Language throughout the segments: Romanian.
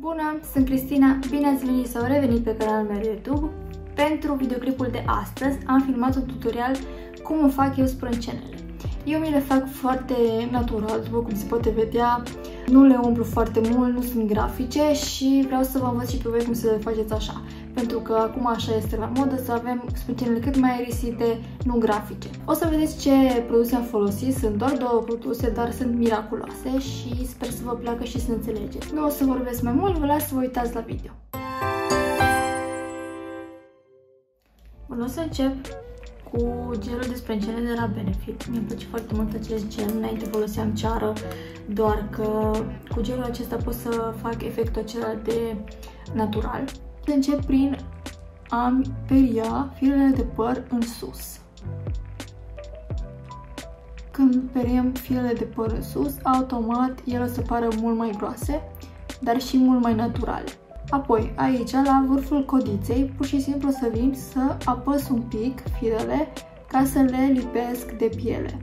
Bună, sunt Cristina, bine ați venit sau revenit pe canalul meu YouTube. Pentru videoclipul de astăzi am filmat un tutorial cum îmi fac eu sprâncenele. Eu mi le fac foarte natural, după cum se poate vedea, nu le umplu foarte mult, nu sunt grafice și vreau să vă învăț și pe voi cum să le faceți așa. Pentru că acum așa este la modă, să avem sprâncenele cât mai aerisite, nu grafice. O să vedeți ce produse am folosit, sunt doar 2 produse, dar sunt miraculoase și sper să vă placă și să înțelegeți. Nu o să vorbesc mai mult, vă las să vă uitați la video. Bun, o să încep cu gelul de sprâncene de la Benefit. Mi-a plăcut foarte mult acest gel, înainte foloseam ceară, doar că cu gelul acesta pot să fac efectul acela de natural. Încep prin a peria firele de păr în sus. Când periem firele de păr în sus, automat ele o să pară mult mai groase, dar și mult mai naturale. Apoi, aici, la vârful codiței, pur și simplu să vin să apăs un pic firele ca să le lipesc de piele.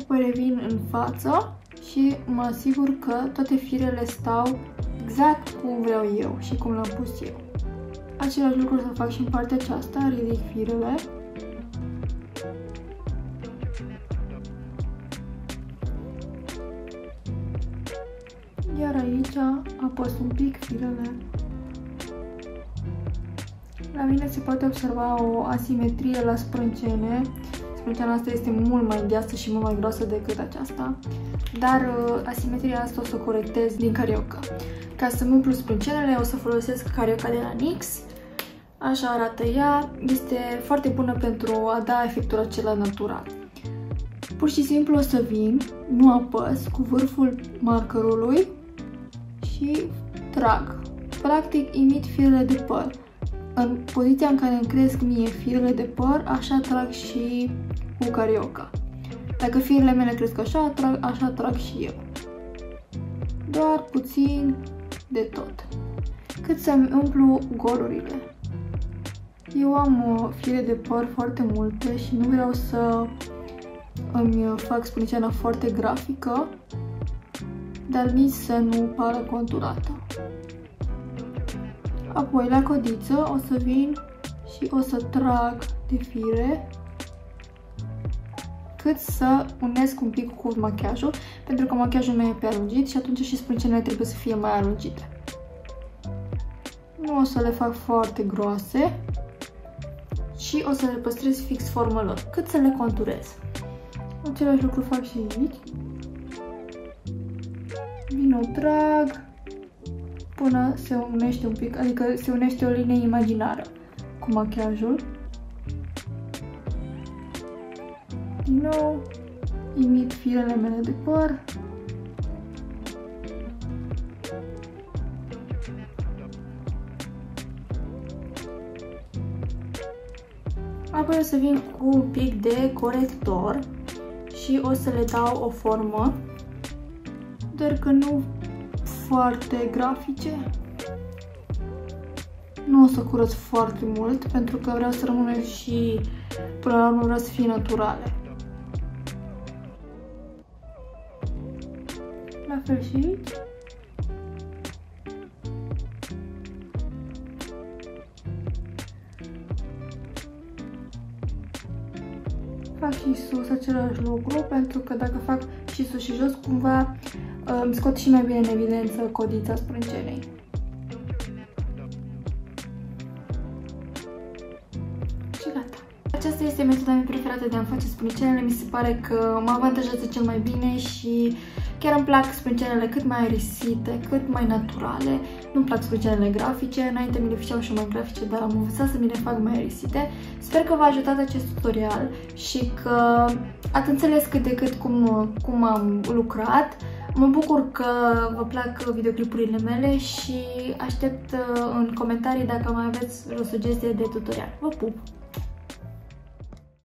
Apoi revin în față și mă asigur că toate firele stau exact cum vreau eu și cum le-am pus eu. Același lucru să fac și în partea aceasta, ridic firele. Iar aici apăs un pic firele. La mine se poate observa o asimetrie la sprâncene. Sprânceana asta este mult mai deasă și mult mai groasă decât aceasta, dar asimetria asta o să o corectez din carioca. Ca să-mi umplu sprâncenele o să folosesc carioca de la NYX. Așa arată ea, este foarte bună pentru a da efectul acela natural. Pur și simplu o să vin, nu apăs, cu vârful markerului și trag. Practic imit firele de păr. În poziția în care îmi cresc mie firele de păr, așa trag și cu carioca. Dacă firele mele cresc așa, așa trag și eu. Doar puțin de tot. Cât să-mi umplu golurile. Eu am fire de păr foarte multe și nu vreau să îmi fac sprânceana foarte grafică, dar nici să nu pară conturată. Apoi, la codiță, o să vin și o să trag de fire cât să unesc un pic cu machiajul, pentru că machiajul meu e pe alungit și atunci și sprâncenele trebuie să fie mai alungite. Nu o să le fac foarte groase și o să le păstrez fix forma lor, cât să le conturez. Același lucru fac și aici. Vin, o trag până se unește un pic, adică se unește o linie imaginară cu machiajul. Din nou, imit firele mele de păr. Apoi o să vin cu un pic de corector și o să le dau o formă, doar că nu foarte grafice. Nu o să curăț foarte mult, pentru că vreau să rămână și până la urmă vreau să fie naturale. La fel și aici. Fac și sus același lucru, pentru că dacă fac și sus și jos, cumva îmi scot și mai bine în evidență codița sprâncenei. Și gata. Aceasta este metoda mea preferată de a-mi face sprâncenele. Mi se pare că mă avantajează cel mai bine și chiar îmi plac sprâncenele cât mai aerisite, cât mai naturale. Nu-mi plac sprâncenele grafice, înainte mi le făceau și mai grafice, dar am învățat să mi le fac mai aerisite. Sper că v-a ajutat acest tutorial și că ați înțeles cât de cât cum am lucrat. Mă bucur că vă plac videoclipurile mele și aștept în comentarii dacă mai aveți o sugestie de tutorial. Vă pup!